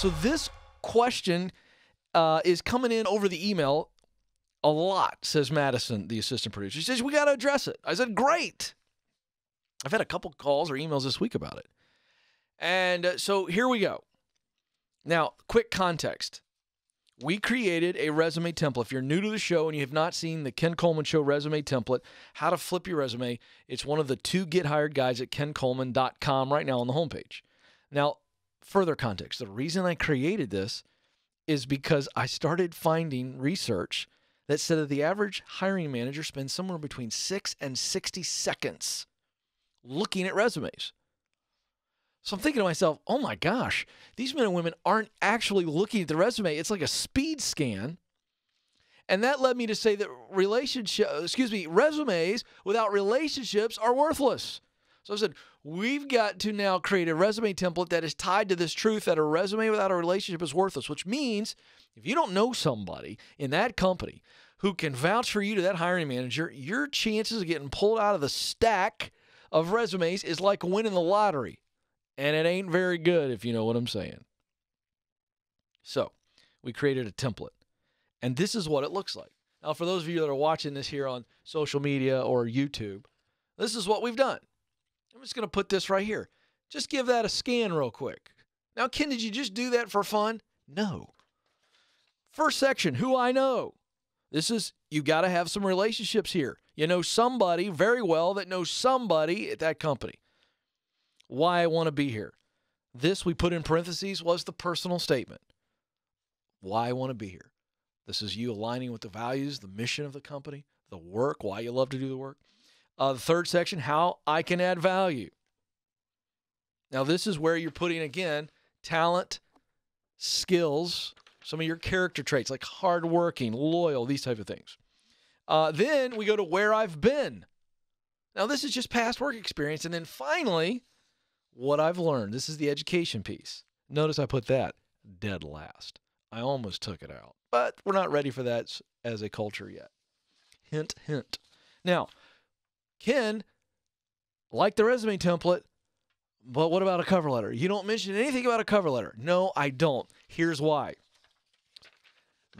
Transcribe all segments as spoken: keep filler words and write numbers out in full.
So this question uh, is coming in over the email a lot, says Madison, the assistant producer. She says, we got to address it. I said, great. I've had a couple calls or emails this week about it. And uh, so here we go. Now, quick context. We created a resume template. If you're new to the show and you have not seen the Ken Coleman Show resume template, how to flip your resume, it's one of the two Get Hired guides at Ken Coleman dot com right now on the homepage. Now, further context. The reason I created this is because I started finding research that said that the average hiring manager spends somewhere between six and sixty seconds looking at resumes. So I'm thinking to myself, oh my gosh, these men and women aren't actually looking at the resume. It's like a speed scan. And that led me to say that relationship, excuse me, resumes without relationships are worthless. So I said, we've got to now create a resume template that is tied to this truth that a resume without a relationship is worthless, which means if you don't know somebody in that company who can vouch for you to that hiring manager, your chances of getting pulled out of the stack of resumes is like winning the lottery. And it ain't very good, if you know what I'm saying. So we created a template. And this is what it looks like. Now, for those of you that are watching this here on social media or YouTube, this is what we've done. I'm just going to put this right here. Just give that a scan real quick. Now, Ken, did you just do that for fun? No. First section, who I know. This is, you got to have some relationships here. You know somebody very well that knows somebody at that company. Why I want to be here. This, we put in parentheses, was the personal statement. Why I want to be here. This is you aligning with the values, the mission of the company, the work, why you love to do the work. Uh, the third section, how I can add value. Now, this is where you're putting, again, talent, skills, some of your character traits, like hardworking, loyal, these type of things. Uh, then we go to where I've been. Now, this is just past work experience. And then finally, what I've learned. This is the education piece. Notice I put that dead last. I almost took it out, but we're not ready for that as a culture yet. Hint, hint. Now, Ken, like the resume template, but what about a cover letter? You don't mention anything about a cover letter. No, I don't. Here's why.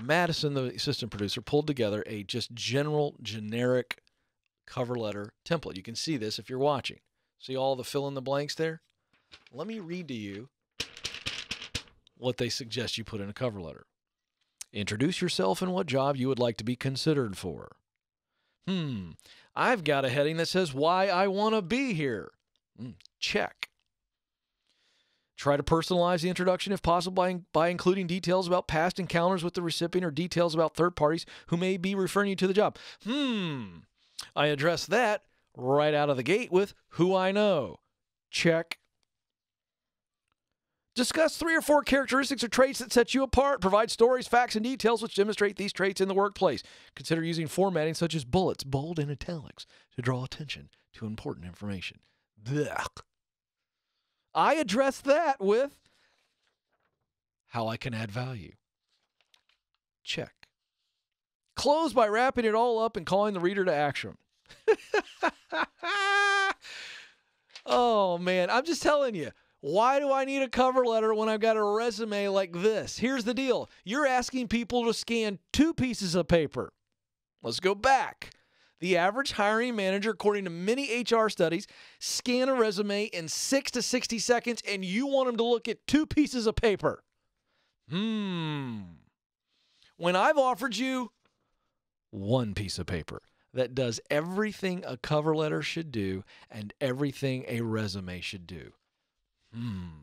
Madison, the assistant producer, pulled together a just general, generic cover letter template. You can see this if you're watching. See all the fill-in-the-blanks there? Let me read to you what they suggest you put in a cover letter. Introduce yourself and what job you would like to be considered for. Hmm, I've got a heading that says why I want to be here. Mm, check. Try to personalize the introduction if possible by, by including details about past encounters with the recipient or details about third parties who may be referring you to the job. Hmm, I address that right out of the gate with who I know. Check. Discuss three or four characteristics or traits that set you apart. Provide stories, facts, and details which demonstrate these traits in the workplace. Consider using formatting such as bullets, bold, and italics to draw attention to important information. Blech. I address that with how I can add value. Check. Close by wrapping it all up and calling the reader to action. Oh man, I'm just telling you, why do I need a cover letter when I've got a resume like this? Here's the deal. You're asking people to scan two pieces of paper. Let's go back. The average hiring manager, according to many H R studies, scan a resume in six to sixty seconds, and you want them to look at two pieces of paper. Hmm. When I've offered you one piece of paper that does everything a cover letter should do and everything a resume should do. Hmm.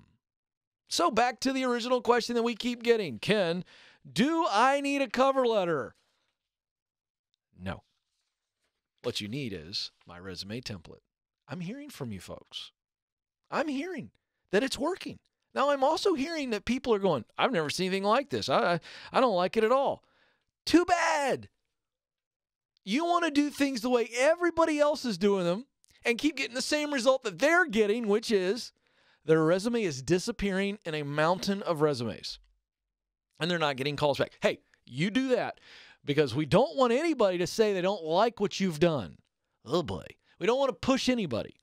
So back to the original question that we keep getting. Ken, do I need a cover letter? No. What you need is my resume template. I'm hearing from you folks. I'm hearing that it's working. Now, I'm also hearing that people are going, I've never seen anything like this. I, I, I don't like it at all. Too bad. You want to do things the way everybody else is doing them and keep getting the same result that they're getting, which is their resume is disappearing in a mountain of resumes. And they're not getting calls back. Hey, you do that because we don't want anybody to say they don't like what you've done. Oh boy. We don't want to push anybody.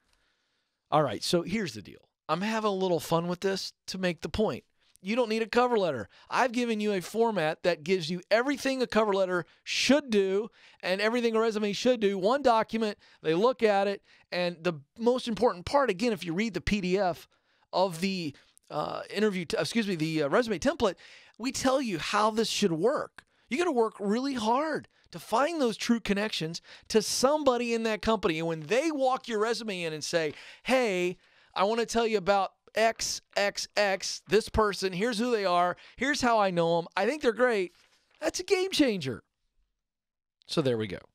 All right, so here's the deal. I'm having a little fun with this to make the point. you don't need a cover letter. I've given you a format that gives you everything a cover letter should do and everything a resume should do. One document, they look at it, and the most important part, again, if you read the P D F of the uh, interview, t excuse me, the uh, resume template, we tell you how this should work. You got to work really hard to find those true connections to somebody in that company. And when they walk your resume in and say, hey, I want to tell you about X, X, X, this person, here's who they are, here's how I know them, I think they're great, that's a game changer. So there we go.